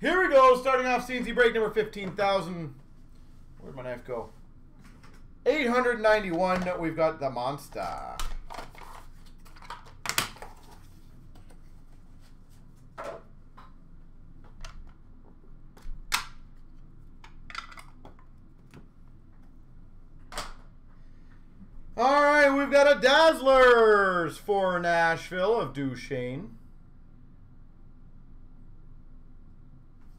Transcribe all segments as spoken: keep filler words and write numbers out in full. Here we go, starting off C N C break number fifteen thousand. Where'd my knife go? eight hundred ninety-one, we've got the monster. All right, we've got a Dazzlers for Nashville of Duchesne.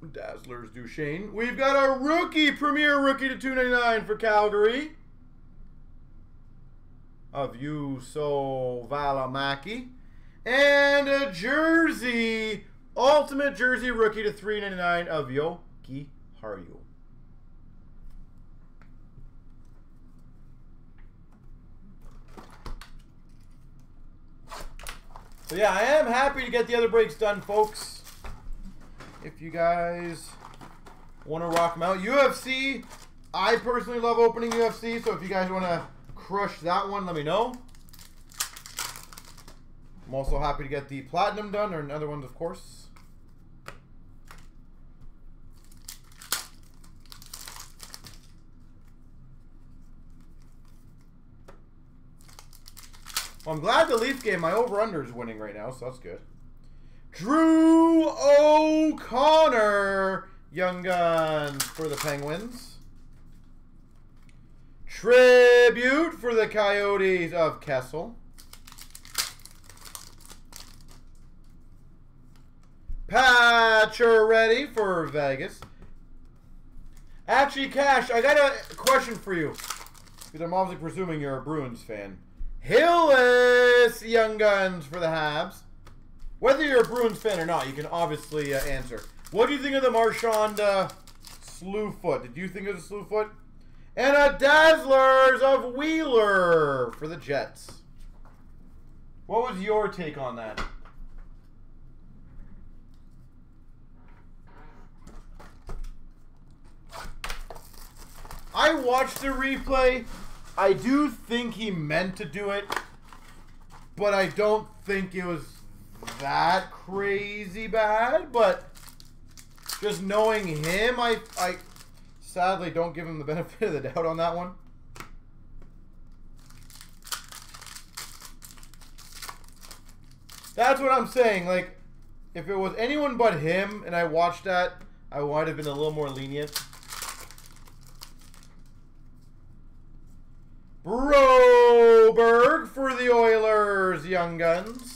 Dazzlers Duchesne. We've got a rookie, premier rookie to two ninety-nine for Calgary of Yuso Valamaki. And a jersey, ultimate jersey rookie to three ninety-nine of Yoki Harju. So yeah, I am happy to get the other breaks done, folks. If you guys want to rock them out. U F C, I personally love opening U F C, so if you guys want to crush that one, let me know. I'm also happy to get the Platinum done, or other ones, of course. Well, I'm glad the Leaf game, my over-under is winning right now, so that's good. Drew O'Connor, Young Guns for the Penguins. Tribute for the Coyotes of Kessel. Pacioretty for Vegas. Actually, Cash, I got a question for you, because I'm obviously presuming you're a Bruins fan. Hillis, Young Guns for the Habs. Whether you're a Bruins fan or not, you can obviously uh, answer. What do you think of the Marchand uh, slew foot? Did you think it was a slew foot? And a Dazzlers of Wheeler for the Jets. What was your take on that? I watched the replay. I do think he meant to do it, but I don't think it was that crazy bad, but just knowing him, I, I sadly don't give him the benefit of the doubt on that one. That's what I'm saying. Like, if it was anyone but him and I watched that, I might have been a little more lenient. Broberg for the Oilers, Young Guns.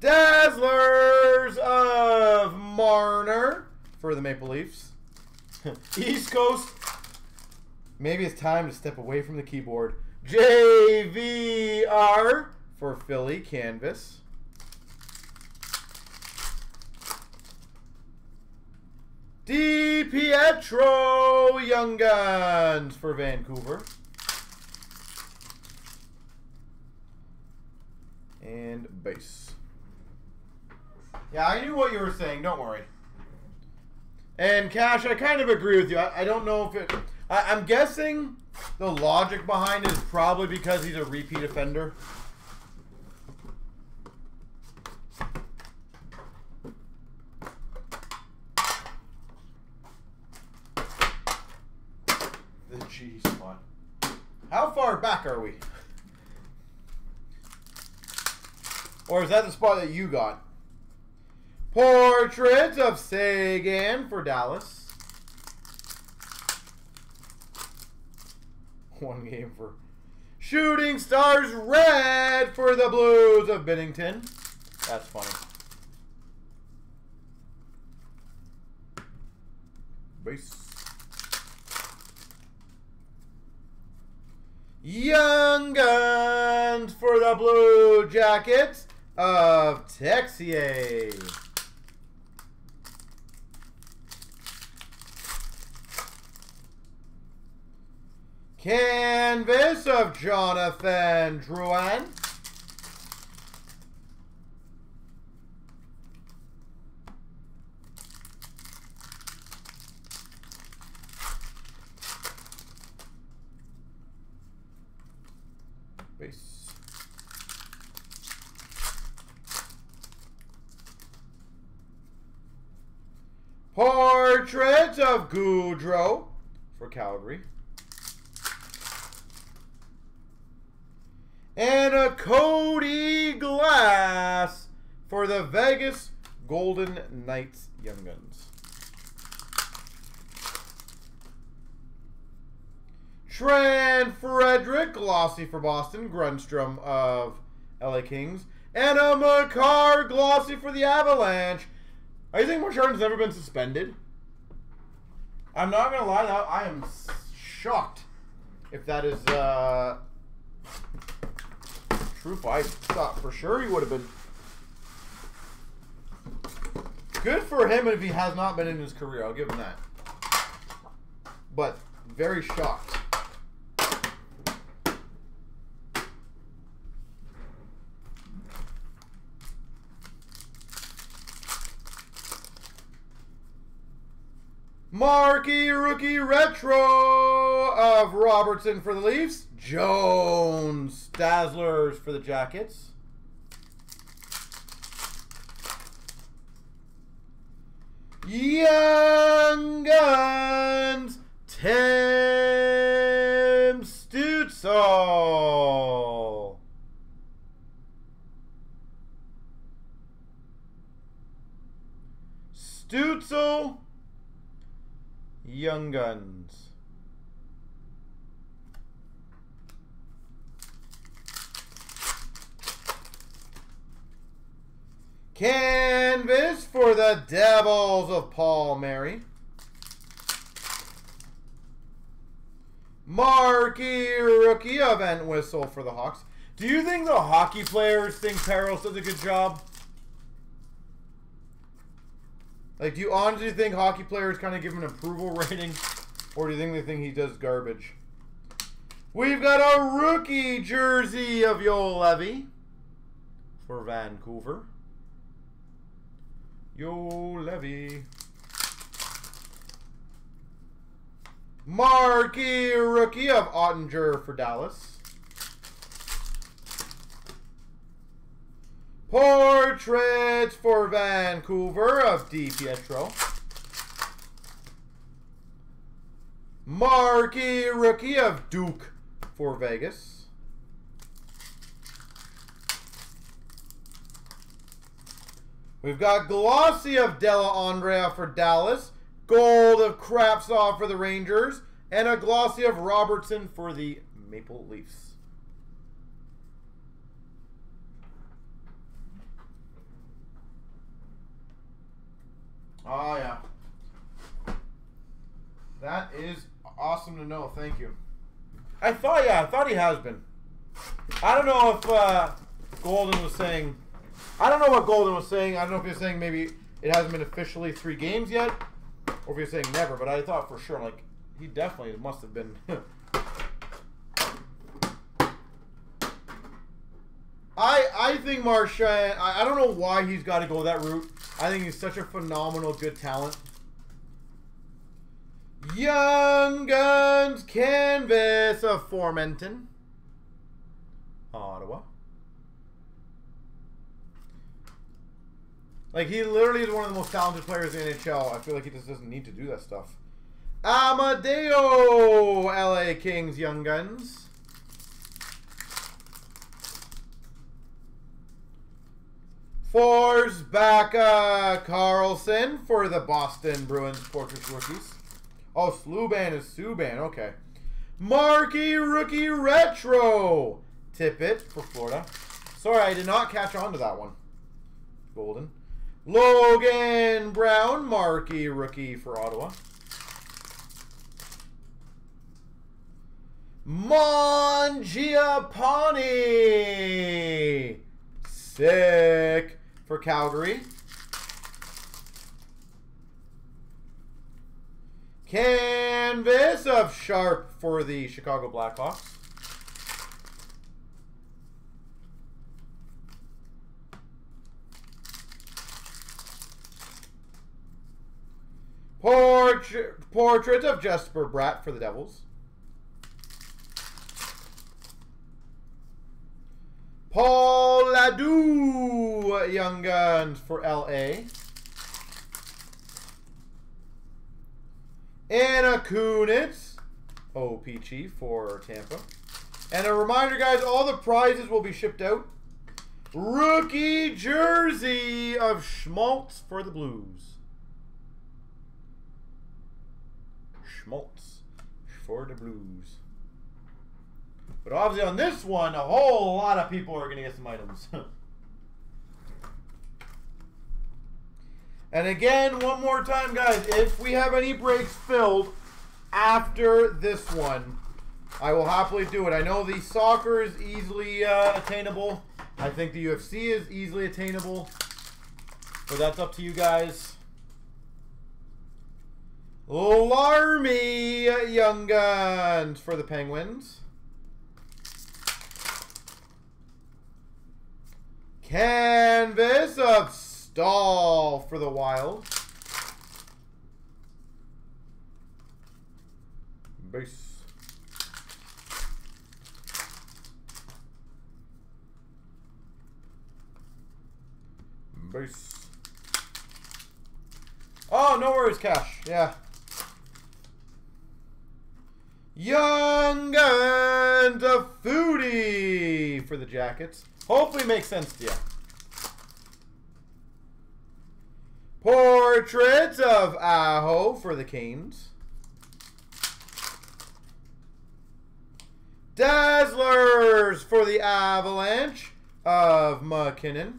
Dazzlers of Marner for the Maple Leafs. East Coast. Maybe it's time to step away from the keyboard. J V R for Philly Canvas. DiPietro Young Guns for Vancouver. And base. Yeah, I knew what you were saying. Don't worry. And Cash, I kind of agree with you. I, I don't know if it... I, I'm guessing the logic behind it is probably because he's a repeat offender. The G spot. How far back are we? Or is that the spot that you got? Portrait of Seguin for Dallas. One game for Shooting Stars Red for the Blues of Binnington. That's funny. Base. Young Guns for the Blue Jackets of Texier. Canvas of Jonathan Drouin. Base. Portrait of Goudreau for Calgary. And a Cody Glass for the Vegas Golden Knights Young Guns. Trent Frederick, glossy for Boston. Grundstrom of L A Kings. And a Makar, glossy for the Avalanche. I think Marchand's never been suspended. I'm not going to lie, I am shocked if that is uh, true. I thought for sure he would have been. Good for him if he has not been in his career. I'll give him that. But very shocked. Marquee Rookie Retro of Robertson for the Leafs. Jones Dazzlers for the Jackets. Young Guns Tim Stützle. Stützle. Young Guns. Canvas for the Devils of Paul Mary. Marquee Rookie of Entwistle for the Hawks. Do you think the hockey players think Peros does a good job? Like, do you honestly think hockey players kind of give him an approval rating? Or do you think they think he does garbage? We've got a rookie jersey of Joel Levy for Vancouver. Joel Levy. Marquee rookie of Ottinger for Dallas. Portraits for Vancouver of DiPietro. Marquee rookie of Duke for Vegas. We've got glossy of Dellandrea for Dallas. Gold of Kravtsov for the Rangers. And a glossy of Robertson for the Maple Leafs. Oh, yeah. That is awesome to know. Thank you. I thought, yeah, I thought he has been. I don't know if uh, Golden was saying... I don't know what Golden was saying. I don't know if he was saying maybe it hasn't been officially three games yet. Or if he was saying never. But I thought for sure, like, he definitely must have been. I I think Marchand... I, I don't know why he's got to go that route. I think he's such a phenomenal good talent. Young Guns Canvas of Formenton. Ottawa. Like, he literally is one of the most talented players in the N H L. I feel like he just doesn't need to do that stuff. Amadeo, L A Kings, Young Guns. Forsbacka Carlson for the Boston Bruins Portrait Rookies. Oh, Sluban is Subban. Okay. Marquee Rookie Retro. Tippett for Florida. Sorry, I did not catch on to that one. Golden. Logan Brown, Marquee Rookie for Ottawa. Mangiapane. Sick for Calgary. Canvas of Sharp for the Chicago Blackhawks. Portrait, portrait of Jesper Bratt for the Devils. Paul Leduc, Young Guns for L A. and a Kunitz, O P G for Tampa. And a reminder, guys, all the prizes will be shipped out. Rookie jersey of Schmaltz for the Blues. Schmaltz for the Blues. But obviously on this one, a whole lot of people are going to get some items. And again, one more time, guys, if we have any breaks filled after this one, I will happily do it. I know the soccer is easily uh, attainable. I think the U F C is easily attainable, but that's up to you guys. Larmy Young Guns for the Penguins. Canvas of Stahl for the Wild. Base. Base. Oh, no worries, Cash. Yeah. Young and a Foodie for the Jackets. Hopefully makes sense to you. Portraits of Aho for the Canes. Dazzlers for the Avalanche of McKinnon.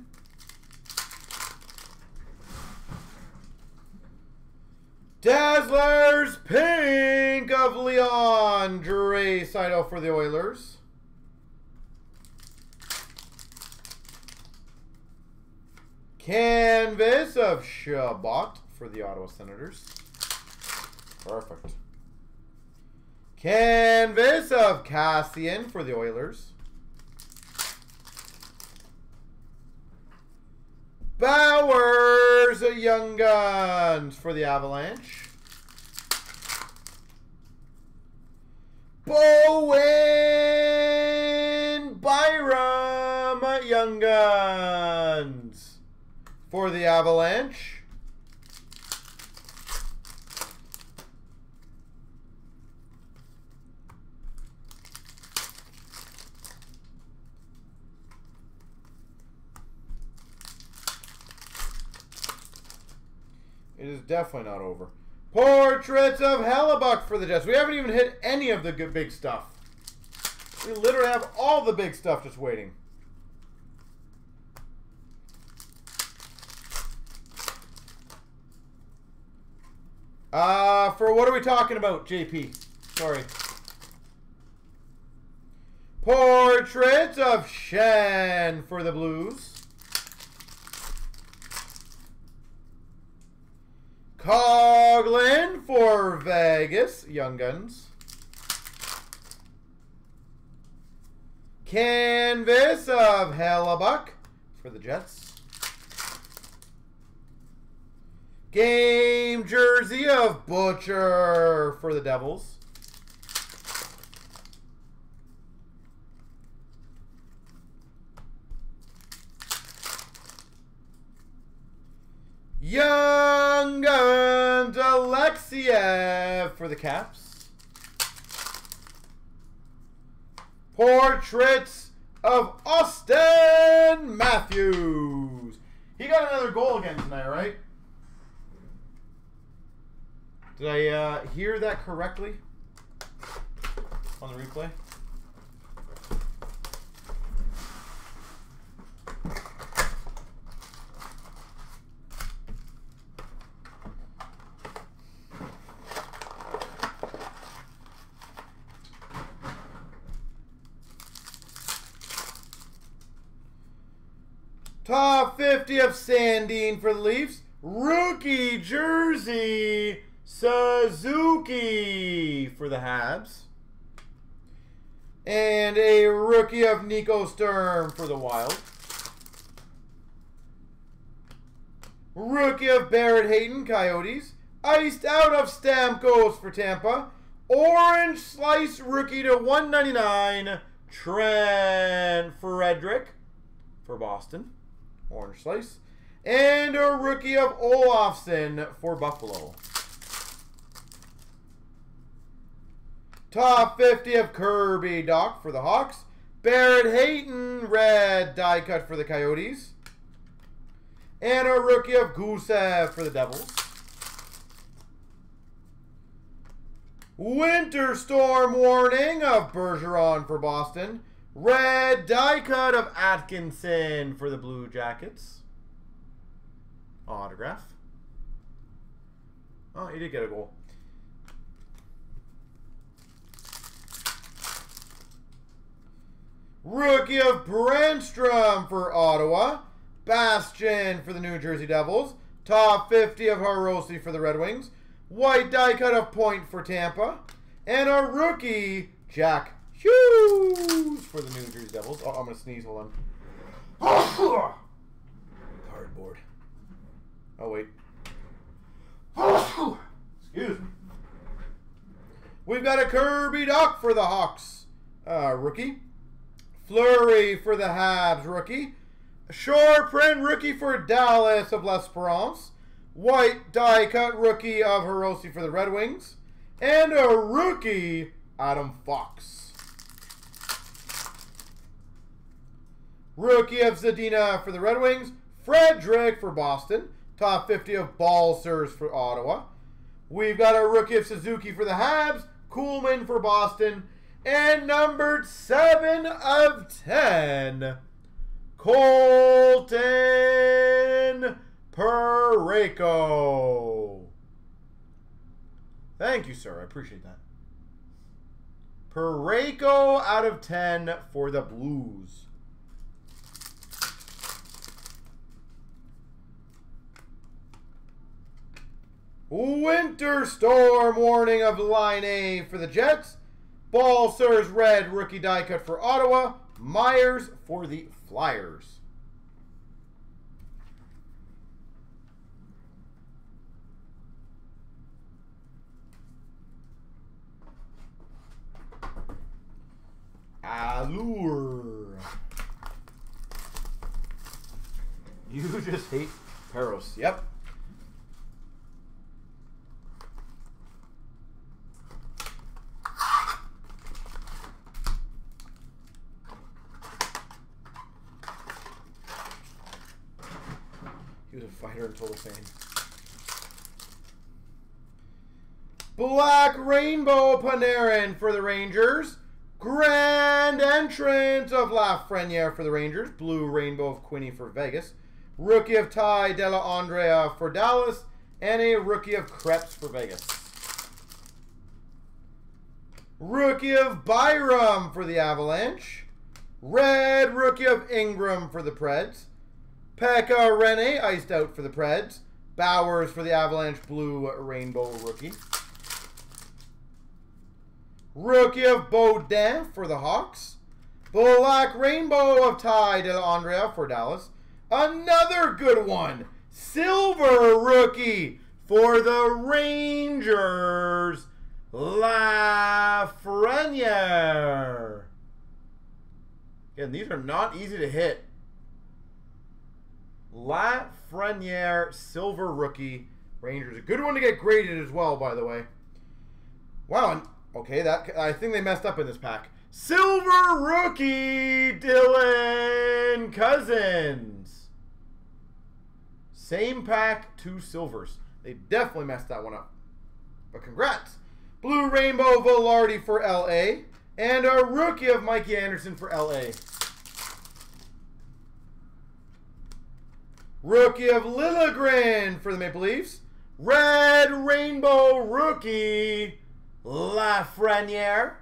Dazzlers pink of Leandre Seidel for the Oilers. Canvas of Shabbat for the Ottawa Senators. Perfect. Canvas of Cassian for the Oilers. Bowers, Young Guns for the Avalanche. Bowen, Byram, Young Guns for the Avalanche. It is definitely not over. Portraits of Hellebuyck for the Jets. We haven't even hit any of the good big stuff. We literally have all the big stuff just waiting. Uh, for what are we talking about, J P? Sorry. Portraits of Shen for the Blues. Coughlin for Vegas, Young Guns. Canvas of Hellebuyck for the Jets. Game jersey of Butcher for the Devils. Young and Alexiev for the Caps. Portraits of Austin Matthews. He got another goal again tonight, right? Did I uh, hear that correctly on the replay? Top fifty of Sandin for the Leafs. Rookie jersey, Suzuki for the Habs. And a rookie of Nico Sturm for the Wild. Rookie of Barrett Hayden, Coyotes. Iced out of Stamkos for Tampa. Orange slice rookie to one ninety-nine, Trent Frederick for Boston. Orange slice. And a rookie of Olofsson for Buffalo. Top fifty of Kirby Dach for the Hawks. Barrett Hayden, red die cut for the Coyotes. And a rookie of Gusev for the Devils. Winter storm warning of Bergeron for Boston. Red die cut of Atkinson for the Blue Jackets. Autograph. Oh, he did get a goal. Rookie of Brandstrom for Ottawa. Bastion for the New Jersey Devils. Top fifty of Hirose for the Red Wings. White die cut of Point for Tampa. And a rookie, Jack Hughes for the New Jersey Devils. Oh, I'm going to sneeze. Hold on. Cardboard. Oh, wait. Excuse me. We've got a Kirby Dach for the Hawks. Uh, rookie. Fleury for the Habs rookie. Short print rookie for Dallas of L'Esperance. White die cut rookie of Hirose for the Red Wings. And a rookie, Adam Fox. Rookie of Zadina for the Red Wings. Frederick for Boston. Top fifty of Balsers for Ottawa. We've got a rookie of Suzuki for the Habs. Kuhlman for Boston. And numbered seven of ten. Colton Parayko. Thank you, sir. I appreciate that. Parayko out of ten for the Blues. Winter storm warning of Line A for the Jets. Balsers red rookie die cut for Ottawa. Myers for the Flyers. Allure. You just hate Peros. Yep. He was a fighter until the same. Black Rainbow Panarin for the Rangers. Grand entrance of Lafreniere for the Rangers. Blue Rainbow of Quinny for Vegas. Rookie of Ty Dellandrea for Dallas. And a rookie of Krebs for Vegas. Rookie of Byram for the Avalanche. Red rookie of Ingram for the Preds. Pekka Rinne iced out for the Preds. Bowers for the Avalanche, blue rainbow rookie. Rookie of Beaudin for the Hawks. Black Rainbow of Ty Dellandrea for Dallas. Another good one. Silver rookie for the Rangers. Lafreniere. Again, these are not easy to hit. Lafreniere, silver rookie. Rangers. A good one to get graded as well, by the way. Wow, and okay, that I think they messed up in this pack. Silver rookie, Dylan Cousins. Same pack, two silvers. They definitely messed that one up. But congrats. Blue Rainbow Velarde for L A. And a rookie of Mikey Anderson for L A. Rookie of Liljegren for the Maple Leafs. Red Rainbow rookie, Lafreniere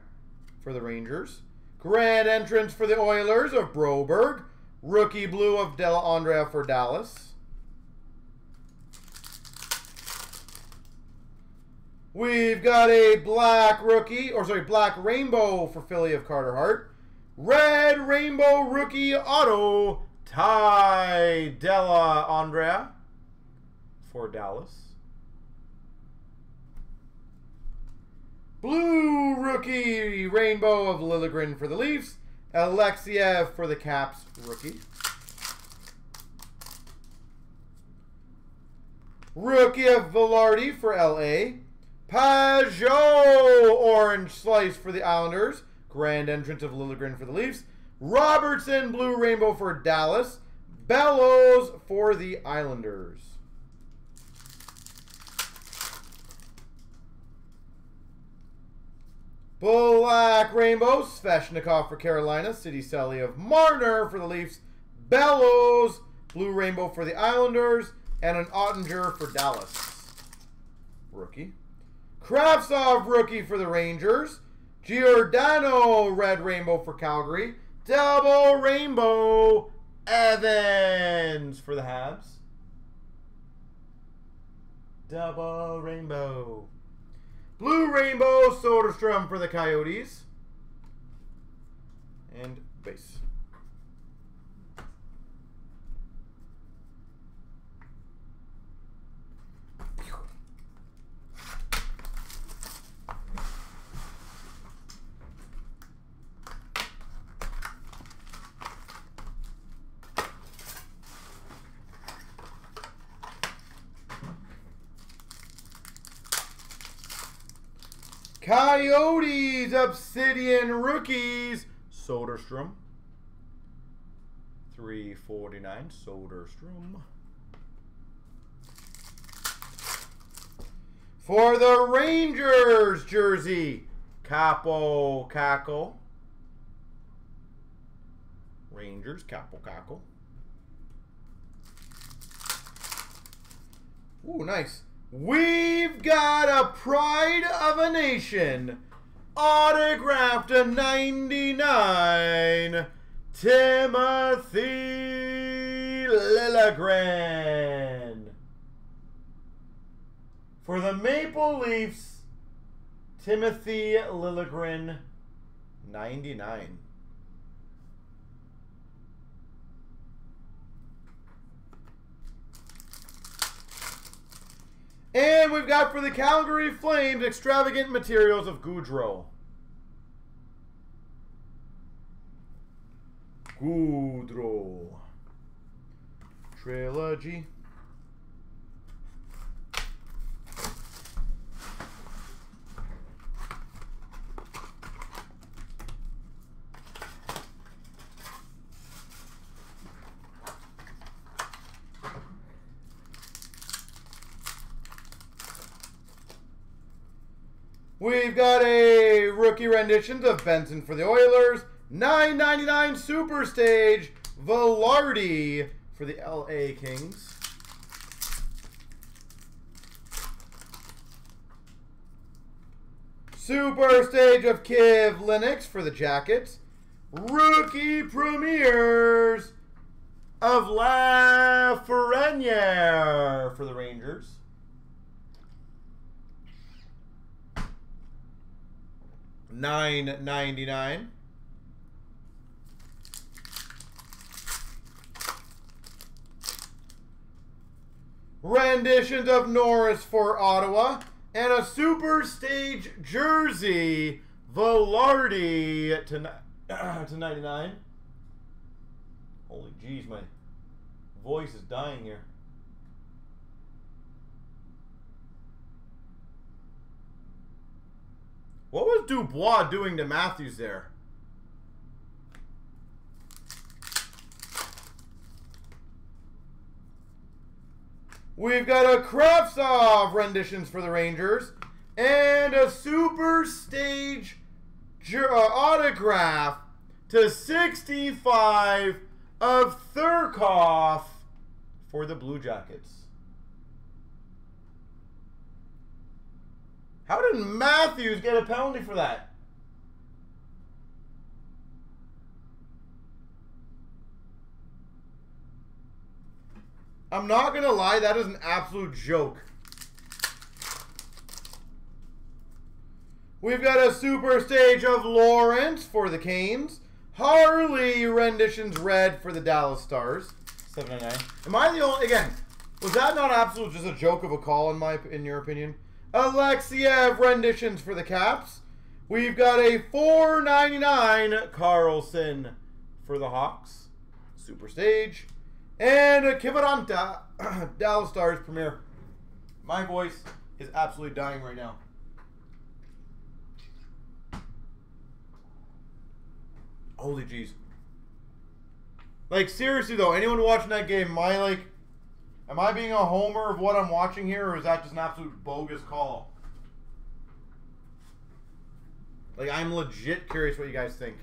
for the Rangers. Grand entrance for the Oilers of Broberg. Rookie blue of Dellandrea for Dallas. We've got a black rookie, or sorry, black rainbow for Philly of Carter Hart. Red rainbow rookie auto, Ty Dellandrea for Dallas. Blue rookie, rainbow of Liljegren for the Leafs. Alexiev for the Caps, rookie. Rookie of Velarde for L A. Pajot, orange slice for the Islanders. Grand entrance of Liljegren for the Leafs. Robertson, blue rainbow for Dallas. Bellows for the Islanders. Black rainbow, Sveshnikov for Carolina. City Selly of Marner for the Leafs. Bellows, blue rainbow for the Islanders. And an Ottinger for Dallas. Rookie. Kravtsov, rookie for the Rangers. Giordano, red rainbow for Calgary. Double rainbow, Evans for the Habs. Double rainbow. Blue rainbow, Soderstrom for the Coyotes. And base. Coyotes, Obsidian Rookies, Soderstrom, three forty-nine, Soderstrom. For the Rangers jersey, Capo Cackle, Rangers, Capo Cackle. Ooh, nice. We've got a pride of a nation, autographed a ninety-nine, Timothy Liljegren. For the Maple Leafs, Timothy Liljegren, ninety-nine. And we've got for the Calgary Flames, extravagant materials of Goudreau. Goudreau. Trilogy. We've got a rookie rendition of Benson for the Oilers. nine ninety-nine Super Stage, Velarde for the L A Kings. Super Stage of Kiv Lennox for the Jackets. Rookie premieres of Lafreniere for the Rangers. nine ninety-nine. Renditions of Norris for Ottawa. And a Super Stage jersey, Velarde to, uh, to ninety-nine. Holy jeez, my voice is dying here. What was Dubois doing to Matthews there? We've got a Kravtsov renditions for the Rangers. And a Super Stage autograph to sixty-five of Thurkoff for the Blue Jackets. How did Matthews get a penalty for that? I'm not going to lie, that is an absolute joke. We've got a Super Stage of Lawrence for the Canes. Harley renditions red for the Dallas Stars. seven ninety-nine. Am I the only, again, was that not absolute just a joke of a call in my, in your opinion? Alexiev renditions for the Caps. We've got a four ninety-nine Carlson for the Hawks. Super Stage. And a Kiviranta Dallas Stars premiere. My voice is absolutely dying right now. Holy jeez. Like, seriously, though, anyone watching that game, am I, like, am I being a homer of what I'm watching here, or is that just an absolute bogus call? Like, I'm legit curious what you guys think.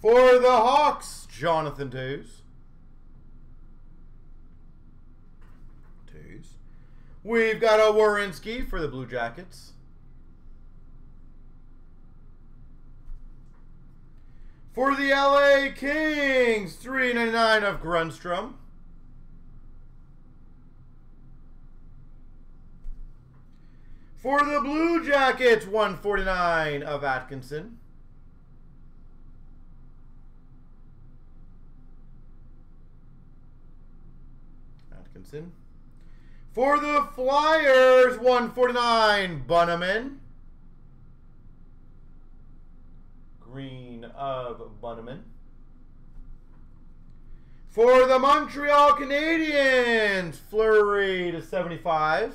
For the Hawks, Jonathan Toews. Toews. We've got a Werenski for the Blue Jackets. For the L A Kings, three ninety-nine of Grundstrom. For the Blue Jackets, one forty-nine of Atkinson. Atkinson. For the Flyers, one forty-nine, Bunneman. Green of Bunneman. For the Montreal Canadiens, Fleury to seventy-five.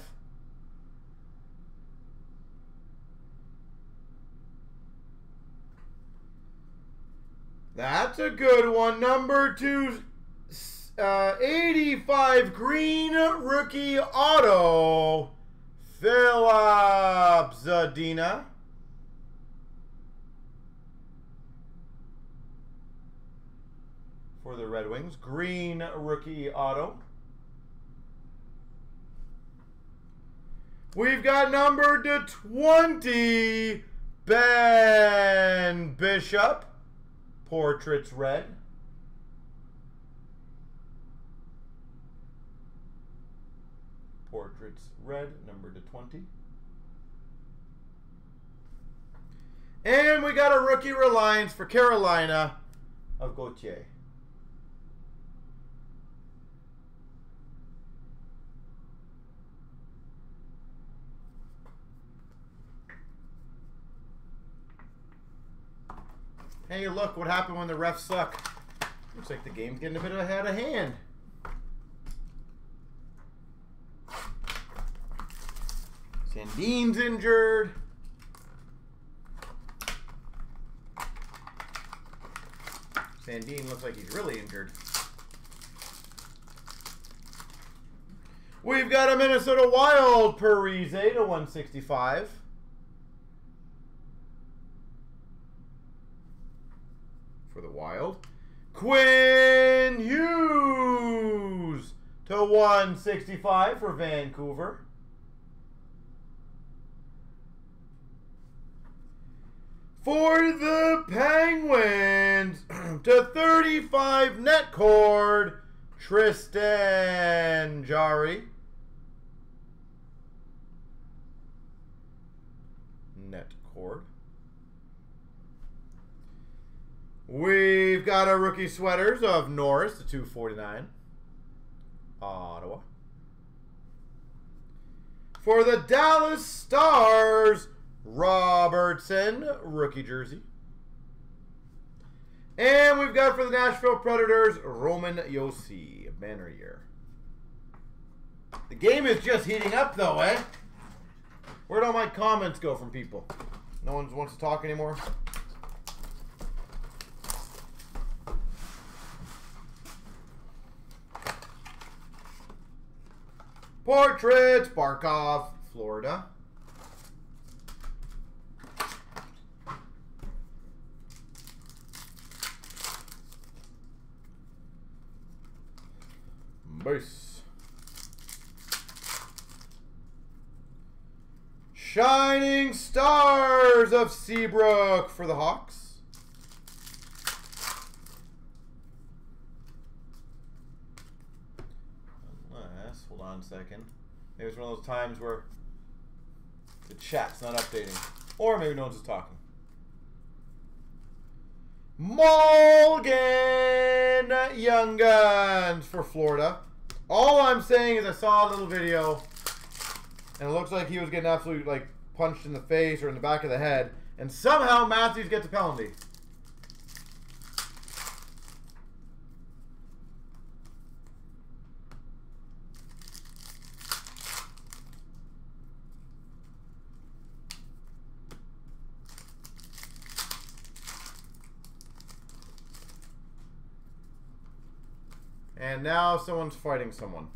That's a good one. Number two, uh, eighty-five, green rookie auto, Philip Zadina. For the Red Wings, green rookie auto. We've got number to twenty, Ben Bishop, portraits red. Portraits red, number to twenty. And we got a rookie Reliance for Carolina of Gauthier. Hey, look, what happened when the refs suck? Looks like the game's getting a bit ahead of hand. Sandin's injured. Sandin looks like he's really injured. We've got a Minnesota Wild Parise to one sixty-five. For the Wild, Quinn Hughes to one sixty-five for Vancouver. For the Penguins, to thirty-five, Netcord, Tristan Jarry. Netcord. We've got our rookie sweaters of Norris, the two forty-nine, Ottawa. For the Dallas Stars, Robertson, rookie jersey. And we've got for the Nashville Predators, Roman Yossi, banner year. The game is just heating up though, eh? Where'd all my comments go from people? No one wants to talk anymore? Portraits, Barkov, Florida. Base. Shining Stars of Seabrook for the Hawks. Second. Maybe it's one of those times where the chat's not updating. Or maybe no one's just talking. Morgan Young Guns for Florida. All I'm saying is I saw a little video and it looks like he was getting absolutely like punched in the face or in the back of the head. And somehow Matthews gets a penalty. And now someone's fighting someone.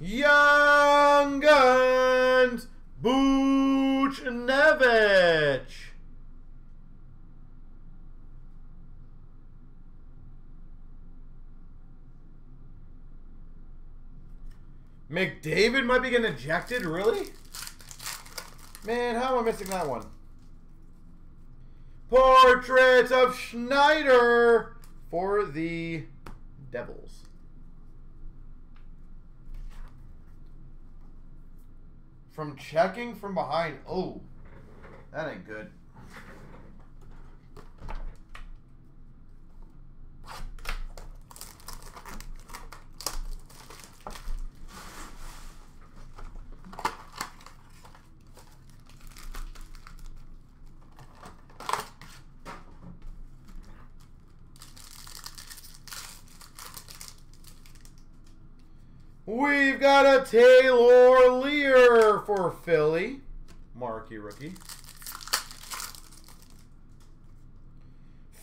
Young Guns! Buchnevich! McDavid might be getting ejected? Really? Man, how am I missing that one? Portraits of Schneider for the Devils. From checking from behind. Oh, that ain't good. We've got a Taylor Lear for Philly. Marquee rookie.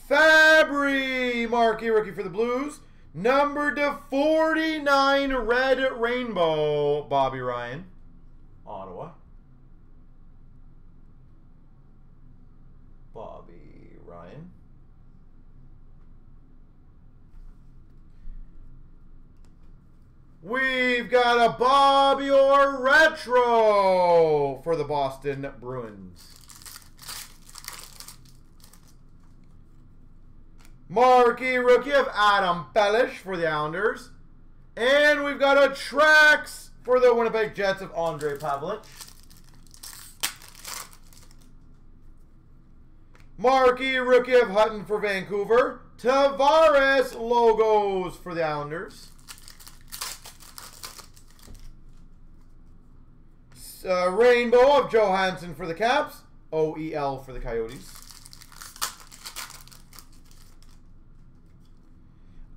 Fabry, marquee rookie for the Blues. Number to forty-nine, red rainbow, Bobby Ryan. Ottawa. Bobby Ryan. We've got a Bobby Orr retro for the Boston Bruins. Marquee rookie of Adam Bellish for the Islanders. And we've got a Trax for the Winnipeg Jets of Andre Pavlich. Marquee rookie of Hutton for Vancouver. Tavares logos for the Islanders. Uh, Rainbow of Johansson for the Caps. O E L for the Coyotes.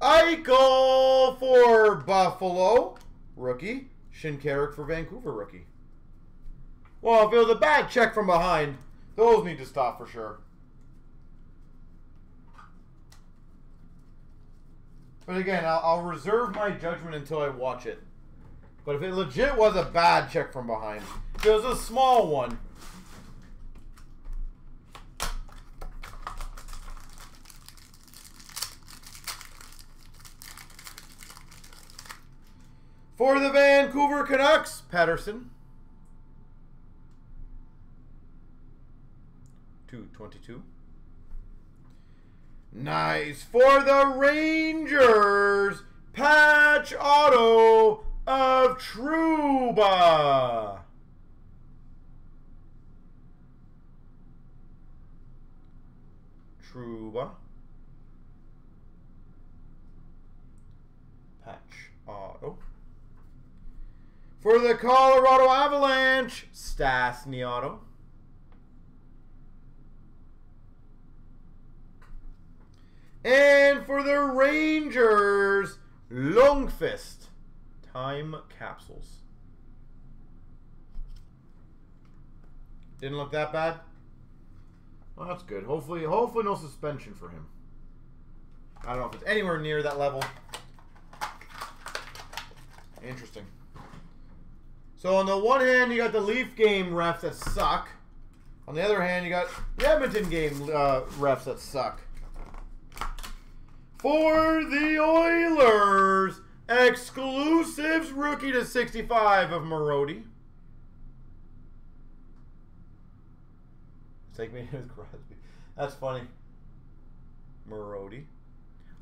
Eichel for Buffalo. Rookie. Shinkarik for Vancouver. Rookie. Well, if it was a bad check from behind, those need to stop for sure. But again, I'll, I'll reserve my judgment until I watch it. But if it legit was a bad check from behind, if it was a small one. For the Vancouver Canucks, Patterson. two twenty-two. Nice. For the Rangers, patch auto of Trouba. Trouba. Patch auto. For the Colorado Avalanche, Stastny auto. And for the Rangers, Lundqvist. Time capsules. Didn't look that bad. Well, that's good. Hopefully, hopefully no suspension for him. I don't know if it's anywhere near that level. Interesting. So on the one hand, you got the Leaf game refs that suck. On the other hand, you got the Edmonton game uh, refs that suck. For the Oilers, exclusives rookie to sixty-five of Marody. Take me with Crosby. That's funny. Marody.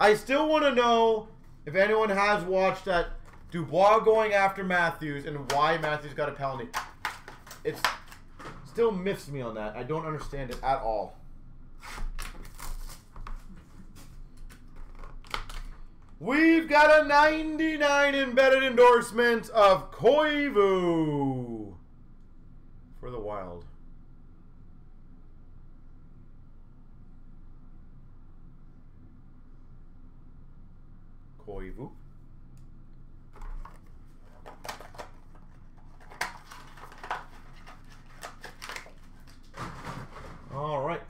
I still want to know if anyone has watched that Dubois going after Matthews and why Matthews got a penalty. It's still miffs me on that. I don't understand it at all. We've got a ninety-nine embedded endorsement of Koivu for the Wild. Koivu. All right.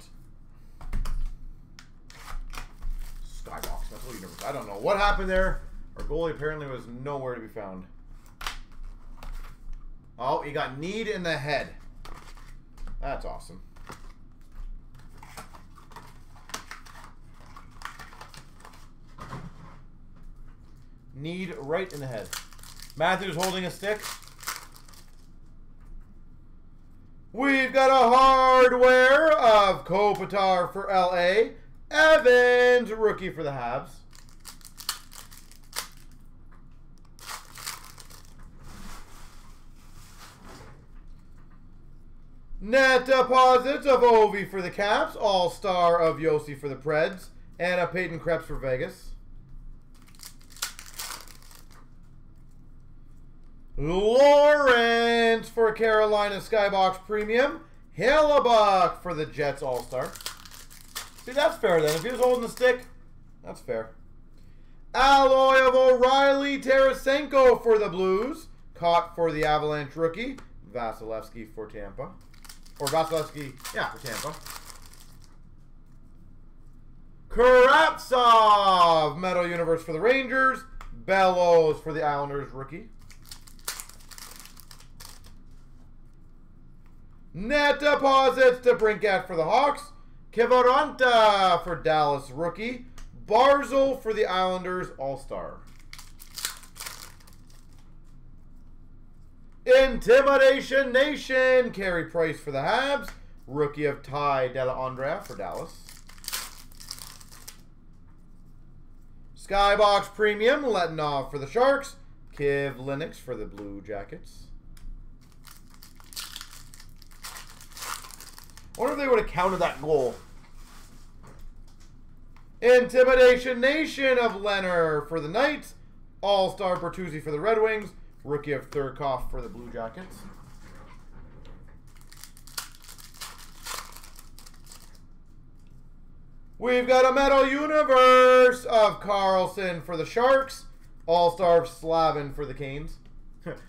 what happened there? Our goalie apparently was nowhere to be found. Oh, he got kneed in the head. That's awesome. Kneed right in the head. Matthews holding a stick. We've got a hardware of Kopitar for L A. Evans, rookie for the Habs. Net deposits of Ovi for the Caps. All-star of Yossi for the Preds. And a Peyton Krebs for Vegas. Lawrence for Carolina Skybox Premium. Hellebuyck for the Jets All-Star. See, that's fair then. If he was holding the stick, that's fair. Alloy of O'Reilly Tarasenko for the Blues. Caught for the Avalanche rookie. Vasilevsky for Tampa. Or Vasilevsky, yeah, for Tampa. Kravtsov, Metal Universe for the Rangers. Bellows for the Islanders rookie. Net deposits to Brinkett for the Hawks. Kivaranta for Dallas rookie. Barzal for the Islanders All-Star. Intimidation Nation. Carey Price for the Habs. Rookie of Ty Dellandrea for Dallas. Skybox Premium. Letinov for the Sharks. Kiv Lennox for the Blue Jackets. I wonder if they would have counted that goal. Intimidation Nation of Leonard for the Knights. All-Star Bertuzzi for the Red Wings. Rookie of Thurkoff for the Blue Jackets. We've got a Metal Universe of Carlson for the Sharks. All-Star of Slavin for the Canes.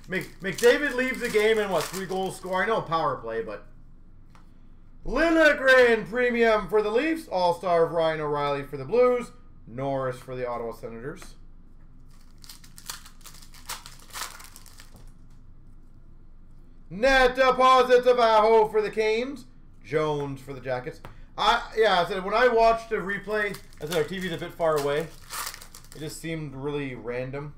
Mc McDavid leaves the game in, what, three goals score? I know power play, but... Liljegren Premium for the Leafs. All-Star of Ryan O'Reilly for the Blues. Norris for the Ottawa Senators. Net deposits of Aho for the Canes. Jones for the Jackets. I Yeah, I said when I watched the replay, I said our T V's a bit far away. It just seemed really random.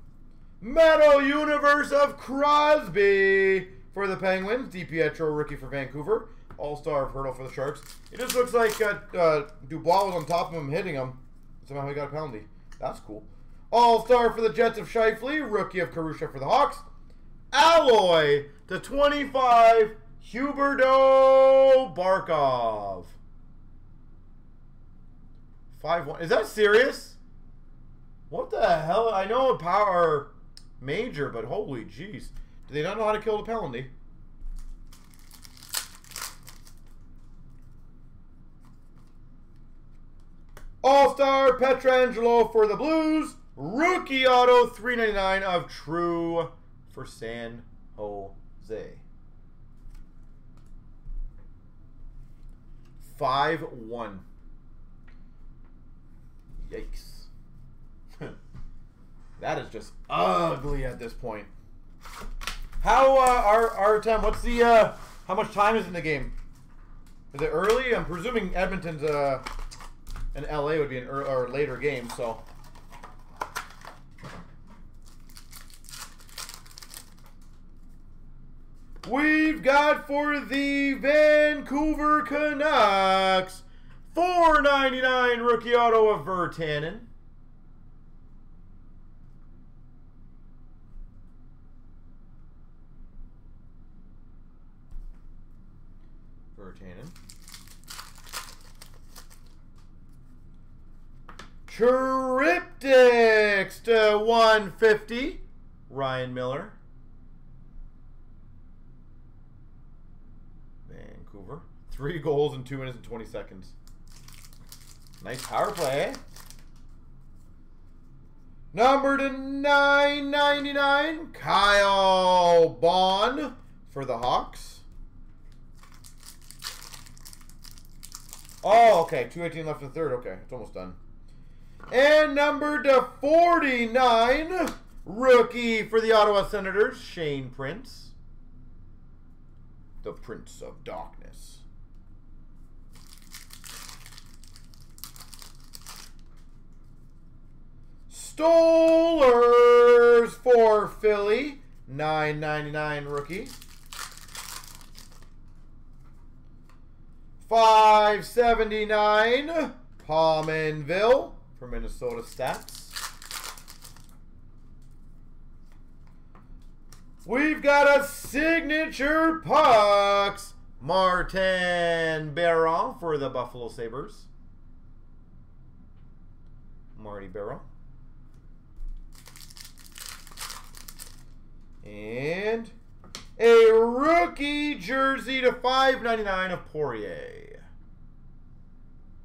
Metal Universe of Crosby for the Penguins. DiPietro rookie for Vancouver. All-Star of Hurdle for the Sharks. It just looks like uh, uh, Dubois was on top of him hitting him. Somehow he got a penalty. That's cool. All-Star for the Jets of Scheifele. Rookie of Karusha for the Hawks. Alloy to twenty-five, Huberdeau Barkov. five one. Is that serious? What the hell? I know a power major, but holy jeez. Do they not know how to kill the penalty? All-Star Pietrangelo for the Blues. Rookie auto three ninety-nine of True for San Jose. five one. Yikes. That is just ugly at this point. How uh, our our time? What's the uh, how much time is in the game? Is it early? I'm presuming Edmonton's uh. And L A would be an early, or later game, so. We've got for the Vancouver Canucks, four ninety-nine rookie auto of Virtanen. Virtanen. Triptychs to one fifty, Ryan Miller, Vancouver. Three goals in two minutes and twenty seconds. Nice power play. Number to nine ninety-nine, Kyle Bond for the Hawks. Oh, okay. two eighteen left in the third. Okay, it's almost done. And number to forty-nine, rookie for the Ottawa Senators, Shane Prince. The Prince of Darkness. Stollers for Philly, nine ninety-nine rookie. five seventy-nine, Pominville for Minnesota Stats. We've got a signature pucks, Martin Baron for the Buffalo Sabres. Marty Baron. And a rookie jersey to five ninety-nine of Poirier.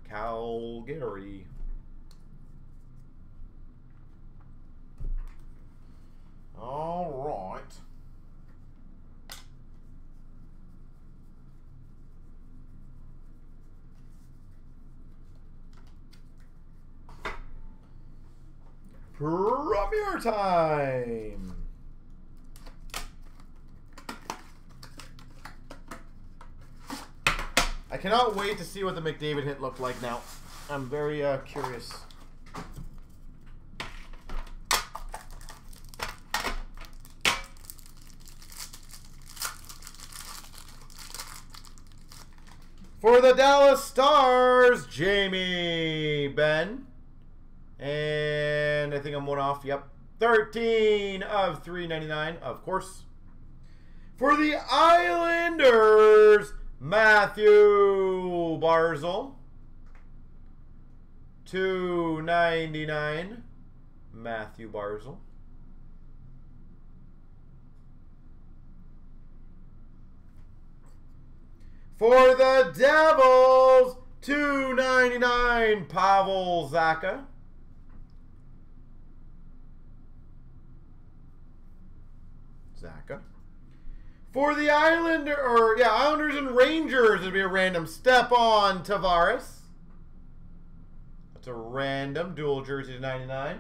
Calgary. All right. Premier time. I cannot wait to see what the McDavid hit looked like now. I'm very uh, curious. For the Dallas Stars, Jamie Benn. And I think I'm one off. Yep. thirteen of three ninety-nine, of course. For the Islanders, Matthew Barzal. two ninety-nine, Matthew Barzal. For the Devils, two ninety-nine, Pavel Zacha. Zacha. For the Islander, or yeah, Islanders and Rangers, it'd be a random. Stepan Tavares. That's a random dual jersey to ninety-nine.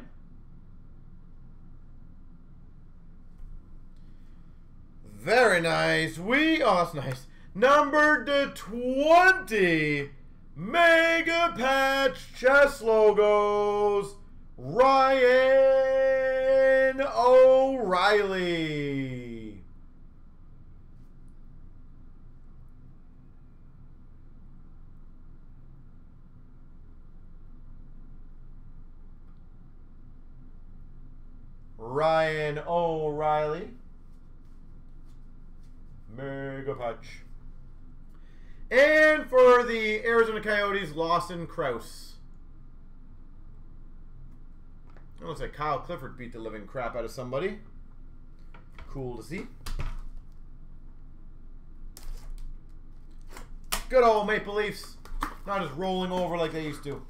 Very nice. We oh, that's nice. Number to twenty. Mega patch chess logos. Ryan O'Reilly. Ryan O'Reilly. Mega patch. And for the Arizona Coyotes, Lawson Crouse. It looks like Kyle Clifford beat the living crap out of somebody. Cool to see. Good old Maple Leafs. Not just rolling over like they used to.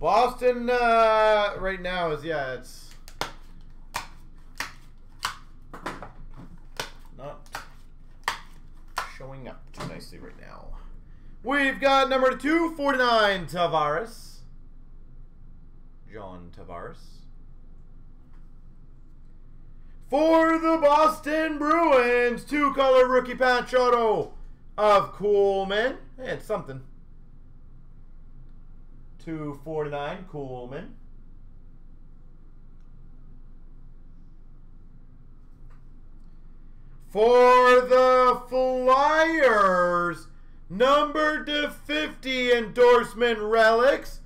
Boston uh, right now is, yeah, it's not showing up too nicely right now. We've got number two forty-nine, Tavares. John Tavares. For the Boston Bruins, two-color rookie patch auto of Coolman. Hey, it's something. two forty-nine, Coolman. For the Flyers, number to fifty endorsement relics,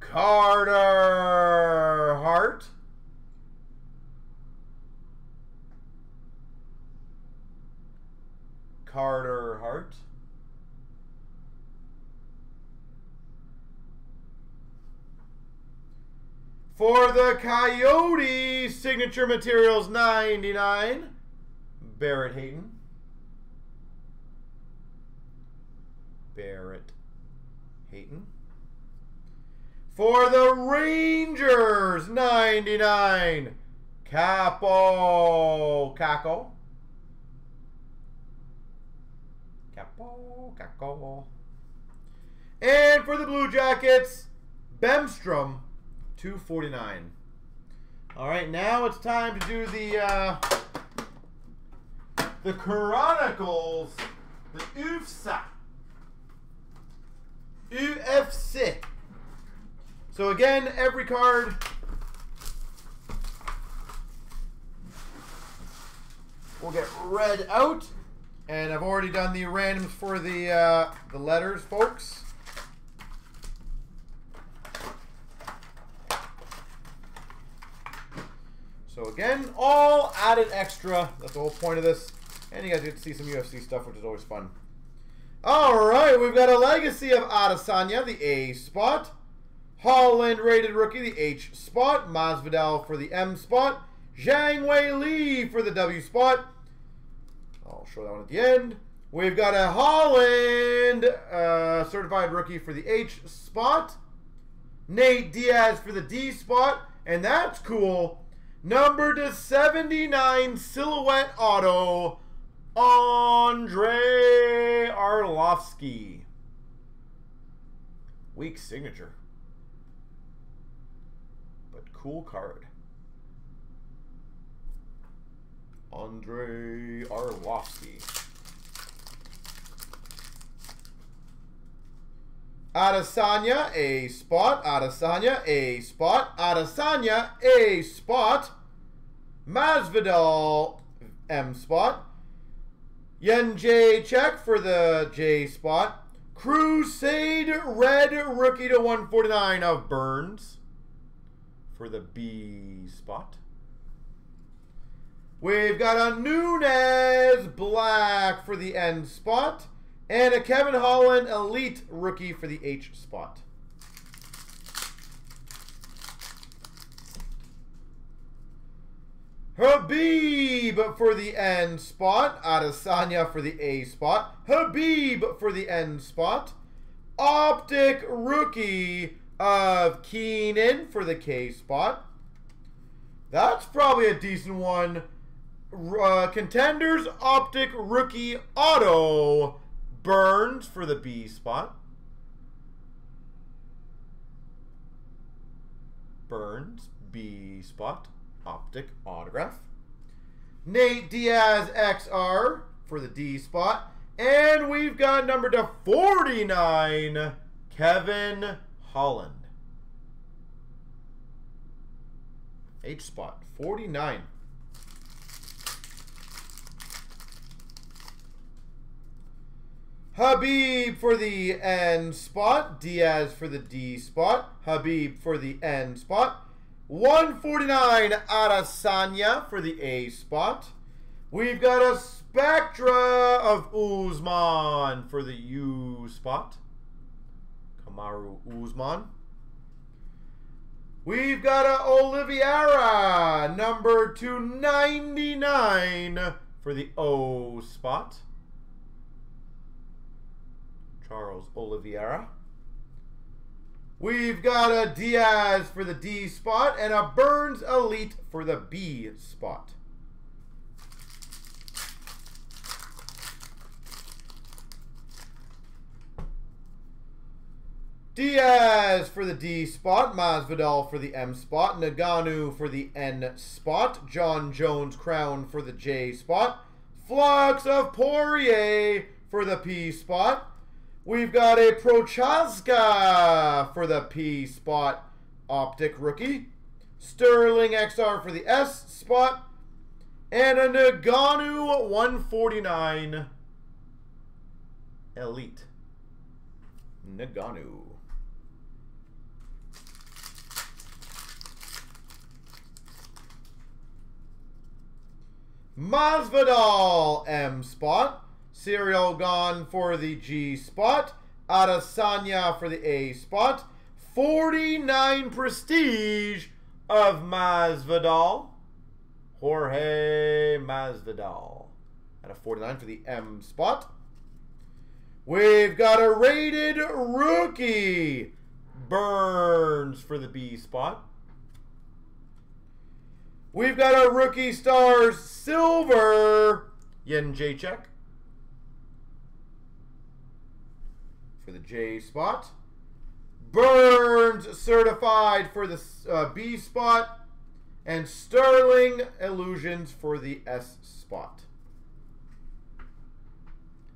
Carter Hart. Carter Hart. For the Coyotes, Signature Materials ninety-nine, Barrett Hayden. Barrett Hayden. For the Rangers, ninety-nine, Capo Caco. Capo Caco. And for the Blue Jackets, Bemstrom, two forty-nine. All right, now it's time to do the uh, the Chronicles, the U F C. U F C. So again, every card will get read out, and I've already done the randoms for the uh, the letters, folks. So again, all added extra. That's the whole point of this. And you guys get to see some U F C stuff, which is always fun. All right, we've got a legacy of Adesanya, the A spot. Holland rated rookie, the H spot. Masvidal for the M spot. Zhang Wei Li for the W spot. I'll show that one at the end. We've got a Holland uh, certified rookie for the H spot. Nate Diaz for the D spot. And that's cool. Number to seventy-nine, Silhouette Auto, Andre Arlovsky. Weak signature. But cool card. Andre Arlovsky. Adesanya, A spot. Adesanya, A spot. Adesanya, A spot. Masvidal, M spot. Yen J check for the J spot. Crusade Red rookie to one forty-nine of Burns for the B spot. We've got a Nunez Black for the N spot. And a Kevin Holland Elite rookie for the H spot. Habib for the N spot. Adesanya for the A spot. Habib for the N spot. Optic rookie of Keenan for the K spot. That's probably a decent one. Uh, Contenders Optic rookie auto. Burns for the B spot. Burns, B spot, Optic autograph. Nate Diaz X R for the D spot. And we've got number to forty-nine, Kevin Holland. H spot, forty-nine. Habib for the N spot. Diaz for the D spot. Habib for the N spot. one forty-nine Adesanya for the A spot. We've got a Spectra of Usman for the U spot. Kamaru Usman. We've got a Oliveira number two ninety-nine for the O spot. Charles Oliveira. We've got a Diaz for the D spot and a Burns Elite for the B spot. Diaz for the D spot, Masvidal for the M spot, Nagano for the N spot, John Jones Crown for the J spot, Flux of Poirier for the P spot. We've got a Prochazka for the P spot, Optic rookie. Sterling X R for the S spot. And a Nagano one forty-nine Elite. Nagano. Masvidal M spot. Serial gone for the G spot. Adesanya for the A spot. forty-nine Prestige of Masvidal. Jorge Masvidal. At a forty-nine for the M spot. We've got a rated rookie. Burns for the B spot. We've got a rookie stars silver. Yen Jacek. For the J spot. Burns certified for the uh, B spot. And Sterling Illusions for the S spot.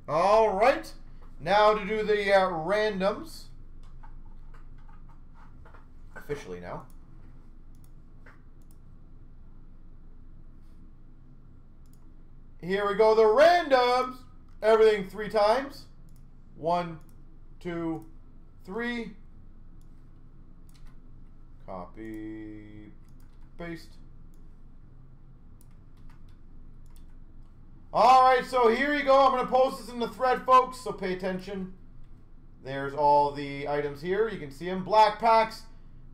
All right. Now to do the uh, randoms. Officially now. Here we go. The randoms. Everything three times. One, two, three. Copy. Paste. Alright, so here you go. I'm going to post this in the thread, folks, so pay attention. There's all the items here. You can see them. Black packs.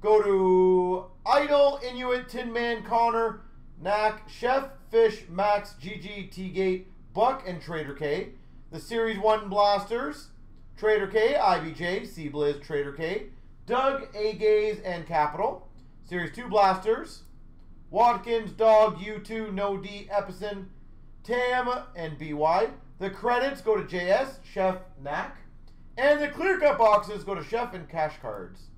Go to Idol, Inuit, Tin Man, Connor, Knack, Chef, Fish, Max, G G, T-Gate, Buck, and Trader K. The Series one Blasters. Trader K, I B J, C-Blizz, Trader K, Doug, A-Gaze, and Capital. Series two Blasters. Watkins, Dog, U two, No D, Epison, Tam, and B Y. The credits go to J S, Chef, Knack. And the clear cut boxes go to Chef and Cash Cards.